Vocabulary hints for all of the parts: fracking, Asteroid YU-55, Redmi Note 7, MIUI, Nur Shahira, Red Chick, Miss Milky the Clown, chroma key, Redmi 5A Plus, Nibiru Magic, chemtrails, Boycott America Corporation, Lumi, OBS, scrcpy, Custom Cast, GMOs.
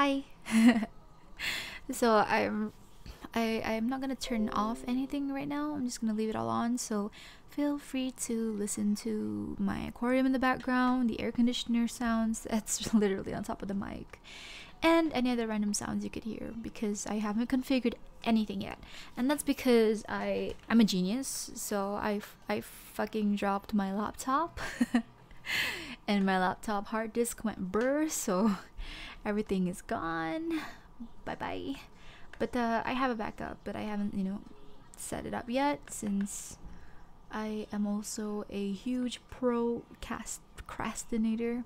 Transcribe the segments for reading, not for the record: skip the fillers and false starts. hi. So I'm not gonna turn off anything right now. I'm just gonna leave it all on, so feel free to listen to my aquarium in the background, the air conditioner sounds that's literally on top of the mic, and any other random sounds you could hear, because I haven't configured anything yet. And that's because I'm a genius, so I fucking dropped my laptop and my laptop hard disk went burst, so everything is gone, bye bye. But I have a backup, but I haven't, you know, set it up yet, since I am also a huge procrastinator.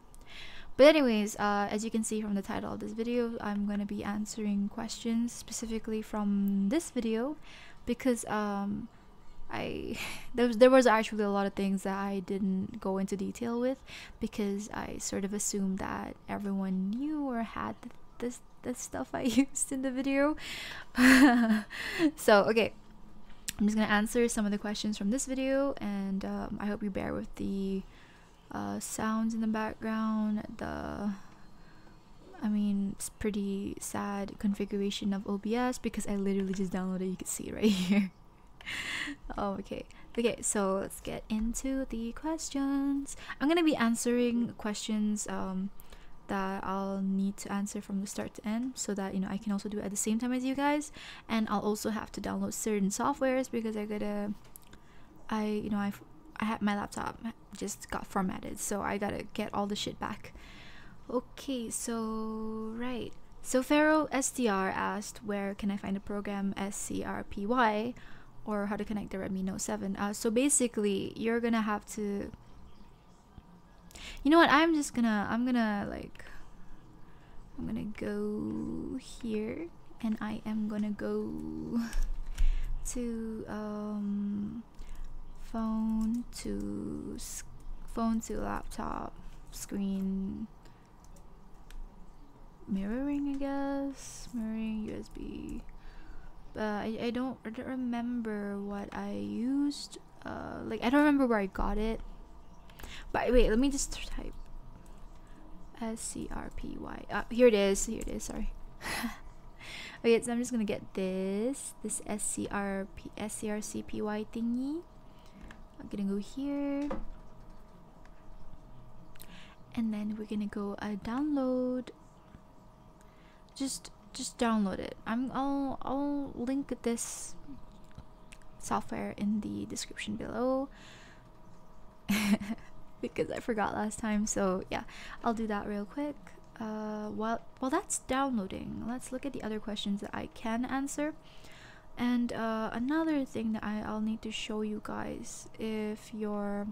But anyways, as you can see from the title of this video, I'm going to be answering questions specifically from this video, because there was actually a lot of things that I didn't go into detail with, because I sort of assumed that everyone knew or had the stuff I used in the video. So okay, I'm just gonna answer some of the questions from this video, and I hope you bear with the sounds in the background, it's pretty sad configuration of OBS, because I literally just downloaded, you can see right here. Okay, so let's get into the questions. I'm gonna be answering questions that I'll need to answer from the start to end, so that, you know, I can also do it at the same time as you guys, and I'll also have to download certain softwares, because I had my laptop just got formatted, so I gotta get all the shit back. Okay, so right, so Pharaoh SDR asked, where can I find a program scrpy, or how to connect the Redmi Note 7. So basically you're gonna have to, you know what, I'm gonna go here, and I am gonna go to phone to laptop screen mirroring, I guess, mirroring USB. I don't remember what I used, I don't remember where I got it. But wait, let me just type scrpy. Here it is, sorry. Okay, so I'm just gonna get this scrcpy thingy. I'm gonna go here, and then we're gonna go download. Just download it. I'll link this software in the description below. Because I forgot last time, so yeah, I'll do that real quick. While that's downloading, let's look at the other questions that I can answer. And another thing that I'll need to show you guys, if you're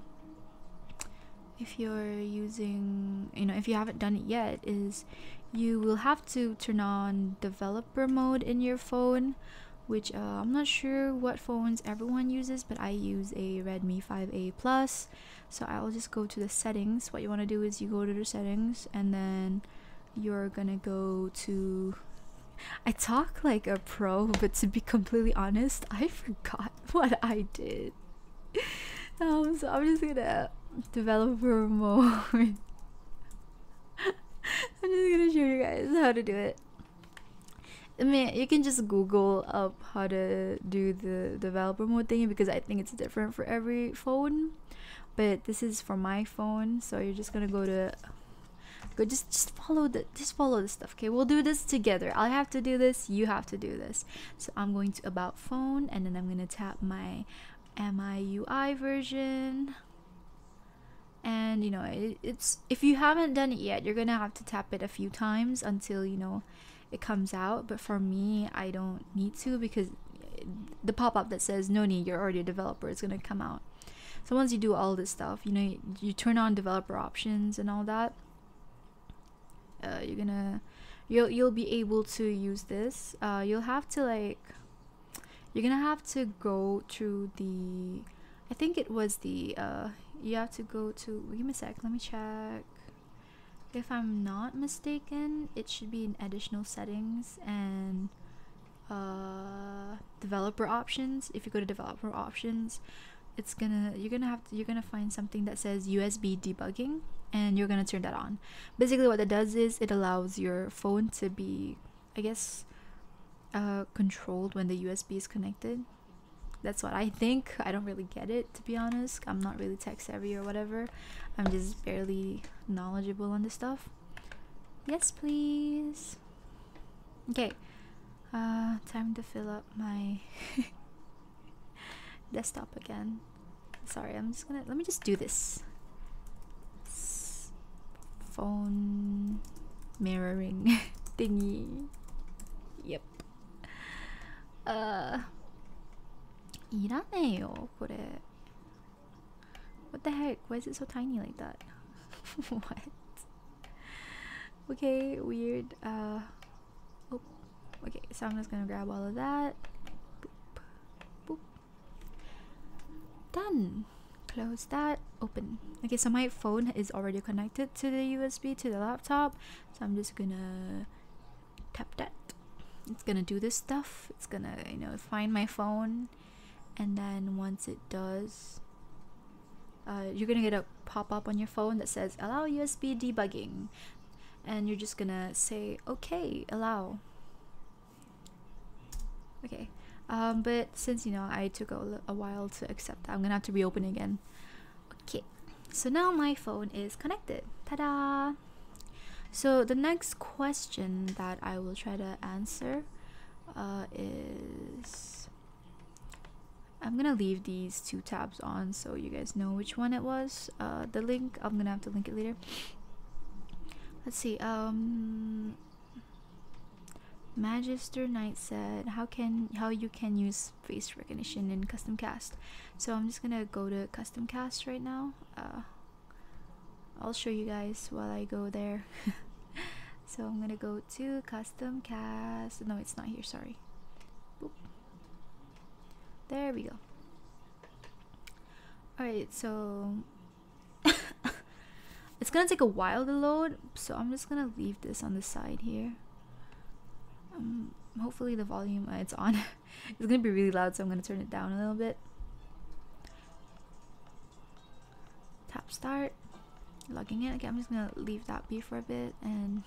using, you know, if you haven't done it yet, is you will have to turn on developer mode in your phone, which I'm not sure what phones everyone uses, but I use a Redmi 5A Plus. So I'll just go to the settings. What you want to do is you go to the settings, and then you're gonna go to... I talk like a pro, but to be completely honest, I forgot what I did. So I'm just gonna... developer mode. I'm just gonna show you guys how to do it. I mean, you can just Google up how to do the developer mode thing, because I think it's different for every phone, but this is for my phone. So you're just gonna follow the stuff. Okay, we'll do this together. I have to do this, you have to do this. So I'm going to about phone, and then I'm gonna tap my MIUI version. And you know, it's if you haven't done it yet, you're gonna have to tap it a few times until, you know, it comes out. But for me, I don't need to, because the pop-up that says no need, you're already a developer, is gonna come out. So once you do all this stuff, you know, you turn on developer options and all that, you'll be able to use this. You're gonna have to go through the, I think it was the you have to go to, give me a sec, let me check. If I'm not mistaken, it should be in additional settings and developer options. If you go to developer options, it's gonna you're gonna find something that says USB debugging, and you're gonna turn that on. Basically what that does is it allows your phone to be, I guess, controlled when the USB is connected. That's what I think. I don't really get it, to be honest. I'm not really tech savvy or whatever. I'm just barely knowledgeable on this stuff. Yes, please. Okay. Time to fill up my desktop again. Sorry, I'm just gonna, let me just do this. Phone mirroring thingy. Yep. いらねえよ、これ。What the heck? Why is it so tiny like that? What? Okay, weird. Oh, okay, so I'm just gonna grab all of that. Boop. Boop. Done. Close that. Open. Okay, so my phone is already connected to the USB to the laptop. So I'm just gonna tap that. It's gonna do this stuff. It's gonna, you know, find my phone. And then once it does, you're gonna get a pop-up on your phone that says allow USB debugging, and you're just gonna say okay, allow. Okay, but since, you know, I took a while to accept that, I'm gonna have to reopen again. Okay, so now my phone is connected. Ta-da! So the next question that I will try to answer is, I'm gonna leave these two tabs on so you guys know which one it was. The link, I'm gonna have to link it later. Let's see. Magister Knight said, how you can use face recognition in Custom Cast. So I'm just gonna go to Custom Cast right now. I'll show you guys while I go there. So I'm gonna go to Custom Cast. No, it's not here. Sorry. Boop. There we go. Alright, so it's gonna take a while to load, so I'm just gonna leave this on the side here. Hopefully the volume, it's on. It's gonna be really loud, so I'm gonna turn it down a little bit. Tap start, logging in. Okay, I'm just gonna leave that be for a bit, and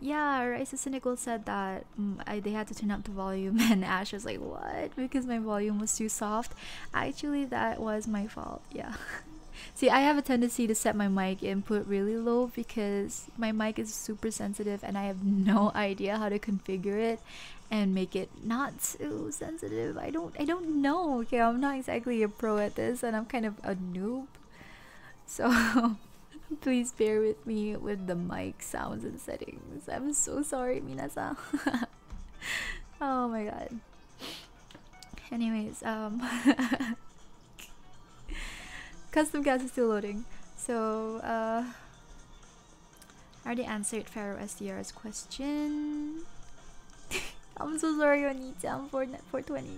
yeah, Rice and Cynical said that they had to turn up the volume, and Ash was like, what? Because my volume was too soft. Actually, that was my fault, yeah. See, I have a tendency to set my mic input really low because my mic is super sensitive and I have no idea how to configure it and make it not too sensitive. I don't know, okay? I'm not exactly a pro at this, and I'm kind of a noob. So... please bear with me with the mic sounds and settings. I'm so sorry, minasan. Oh my god. Anyways, Custom Cast is still loading. So, I already answered Pharaoh SDR's question. I'm so sorry, Oni-chan, for 420.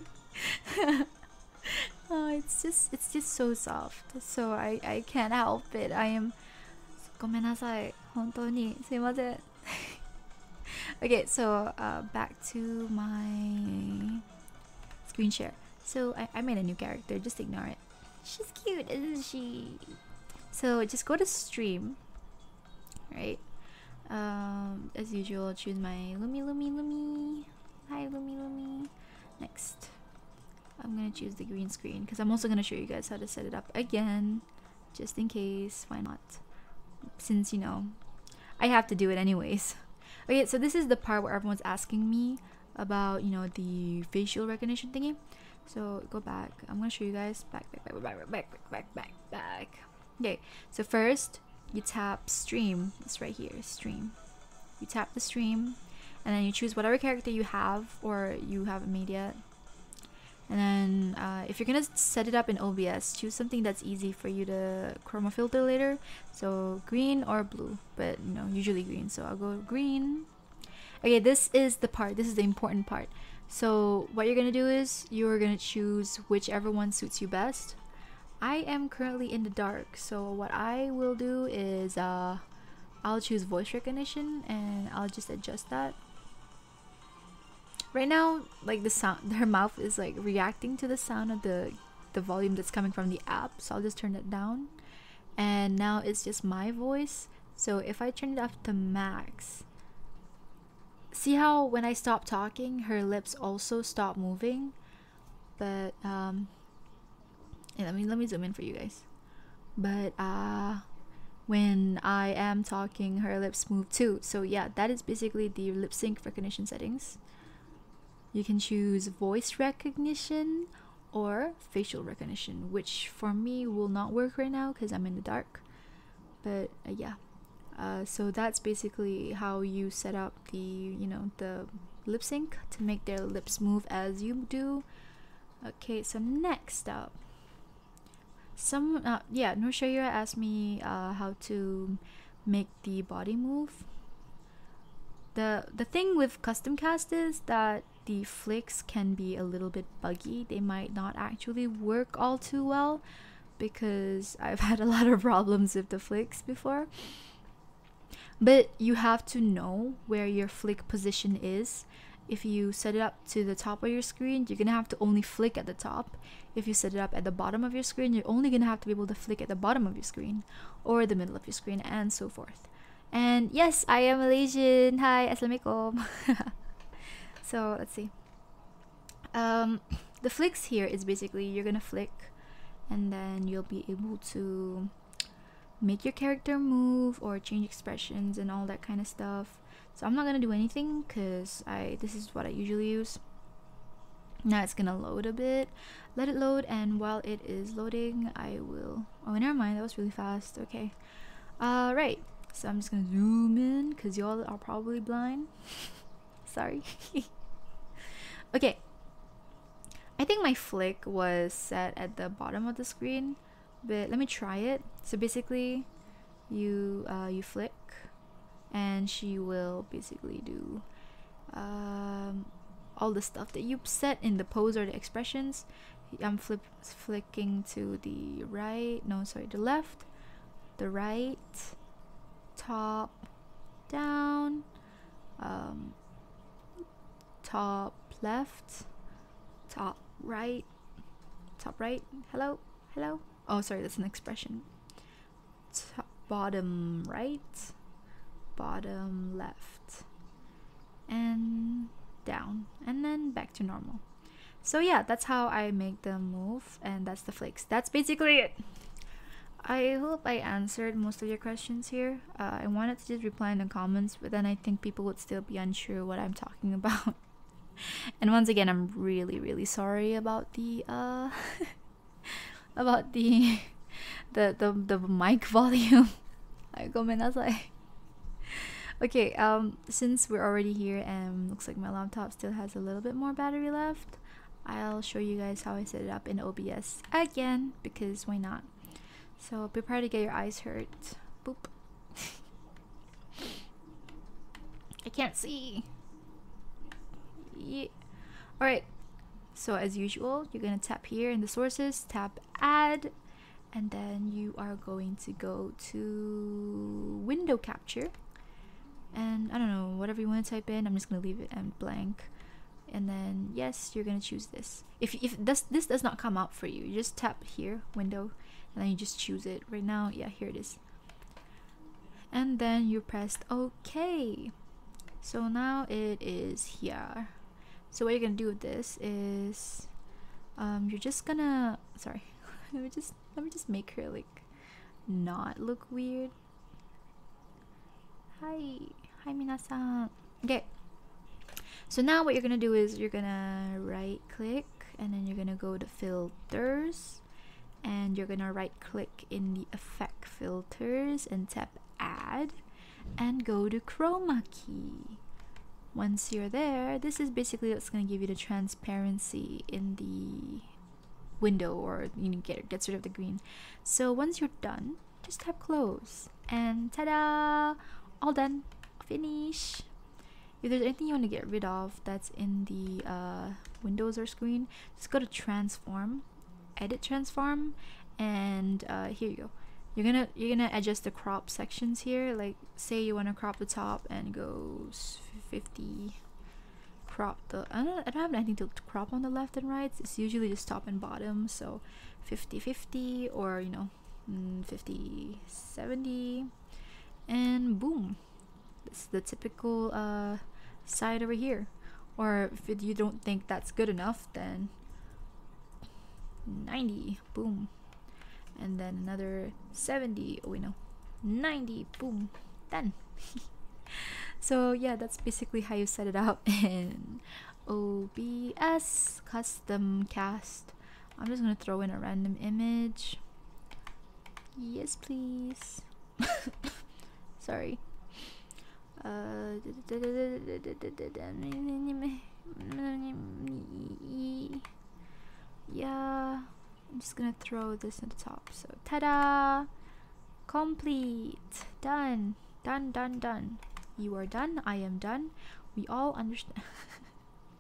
Oh, it's just so soft. So I can't help it. I am. ごめんなさい。本当にすいません. Okay, so back to my screen share. So I made a new character. Just ignore it. She's cute, isn't she? So just go to stream, right? As usual, choose my Lumi. Hi, Lumi. Next. I'm gonna choose the green screen because I'm also gonna show you guys how to set it up again, just in case, why not, since, you know, I have to do it anyways. Okay, so this is the part where everyone's asking me about, you know, the facial recognition thingy. So go back, I'm gonna show you guys. Back. Okay, so first you tap stream. It's right here, stream. You tap the stream and then you choose whatever character you have or you haven't made yet. And then if you're gonna set it up in OBS, choose something that's easy for you to chroma filter later. So green or blue, but you know, usually green, so I'll go green. Okay, this is the part, this is the important part. So what you're gonna do is you're gonna choose whichever one suits you best. I am currently in the dark, so what I will do is I'll choose voice recognition and I'll just adjust that. Right now, like the sound, her mouth is like reacting to the sound of the volume that's coming from the app, so I'll just turn it down. And now it's just my voice. So if I turn it off to max, see how when I stop talking, her lips also stop moving. But yeah, let me zoom in for you guys. But when I am talking, her lips move too. So yeah, that is basically the lip sync recognition settings. You can choose voice recognition or facial recognition, which for me will not work right now because I'm in the dark. But yeah, so that's basically how you set up the, you know, the lip sync to make their lips move as you do. Okay, so next up, yeah, Nur Shahira asked me how to make the body move. The thing with Custom Cast is that the flicks can be a little bit buggy. They might not actually work all too well because I've had a lot of problems with the flicks before. But you have to know where your flick position is. If you set it up to the top of your screen, you're gonna have to only flick at the top. If you set it up at the bottom of your screen, you're only gonna have to be able to flick at the bottom of your screen or the middle of your screen, and so forth. And yes, I am Malaysian. Hi, Assalamualaikum. So let's see. The flicks here is basically you're gonna flick, and then you'll be able to make your character move or change expressions and all that kind of stuff. So I'm not gonna do anything because this is what I usually use. Now it's gonna load a bit. Let it load, and while it is loading, I will. Oh, never mind. That was really fast. Okay. Right. So I'm just gonna zoom in because y'all are probably blind. Sorry. Okay. I think my flick was set at the bottom of the screen, but let me try it. So basically, you flick, and she will basically do all the stuff that you set in the pose or the expressions. I'm flicking to the right. No, sorry, the left, the right, top, down, top, left, top, right, top, right. Hello, hello. Oh, sorry, that's an expression. Top, bottom, right, bottom, left, and down, and then back to normal. So yeah, that's how I make them move, and that's the flicks. That's basically it. I hope I answered most of your questions here. I wanted to just reply in the comments, but then I think people would still be unsure what I'm talking about. And once again, I'm really sorry about the about the mic volume. Okay, since we're already here and looks like my laptop still has a little bit more battery left, I'll show you guys how I set it up in OBS again, because why not? So prepare to get your eyes hurt. Boop. I can't see. Yeah. Alright, so as usual, you're gonna tap here in the sources, tap add, and then you are going to go to window capture, and I don't know, whatever you want to type in. I'm just gonna leave it blank, and then yes, you're gonna choose this. If this does not come up for you, you just tap here, window, and then you just choose it. Right now, yeah, here it is, and then you press OK. So now it is here. So what you're gonna do with this is you're just gonna, sorry, let me just make her like not look weird. Hi minasan. Okay, so now what you're gonna do is you're gonna right click, and then you're gonna go to filters, and you're gonna right click in the effect filters and tap add, and go to chroma key. Once you're there, this is basically what's gonna give you the transparency in the window, or you know, get rid of the green. So once you're done, just tap close, and ta-da! All done. Finish. If there's anything you want to get rid of that's in the windows or screen, just go to transform, edit transform, and here you go. You're gonna adjust the crop sections here. Like, say you want to crop the top and go 50, crop the, I don't have anything to crop on the left and right. It's usually just top and bottom, so 50-50 or, you know, 50-70, and boom, it's the typical side over here. Or if you don't think that's good enough, then 90, boom, and then another 70, oh, you know, 90, boom, done. So yeah, that's basically how you set it up in OBS Custom Cast. I'm just gonna throw in a random image. Yes, please. Sorry. Yeah, I'm just gonna throw this at the top. So ta-da! Complete. Done. Done, done, done. You are done. I am done. We all understand.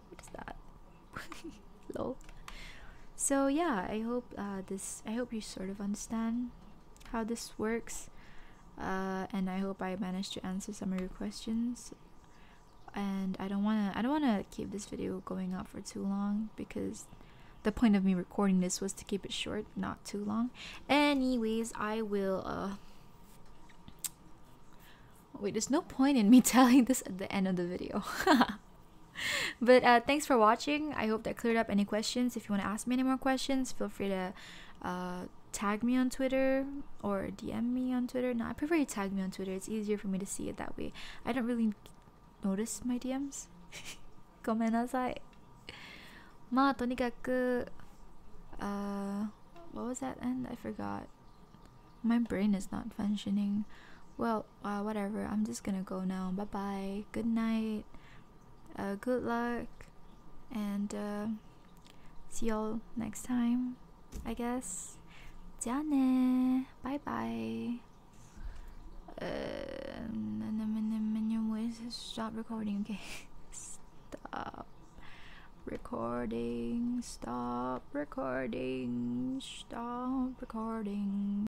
What is that? Lol. So yeah, I hope you sort of understand how this works. And I hope I managed to answer some of your questions. And I don't wanna keep this video going up for too long, because the point of me recording this was to keep it short, not too long. Anyways, I will wait, there's no point in me telling this at the end of the video. But thanks for watching. I hope that cleared up any questions. If you want to ask me any more questions, feel free to tag me on Twitter or DM me on Twitter. No, I prefer you tag me on Twitter. It's easier for me to see it that way. I don't really notice my DMs. Gomenasai. Ma, tonikaku. What was that end? I forgot. My brain is not functioning. Well, whatever. I'm just gonna go now. Bye bye. Good night. Good luck, and see y'all next time, I guess. Ja ne. Bye bye. Stop recording. Okay. Stop recording. Stop recording. Stop recording.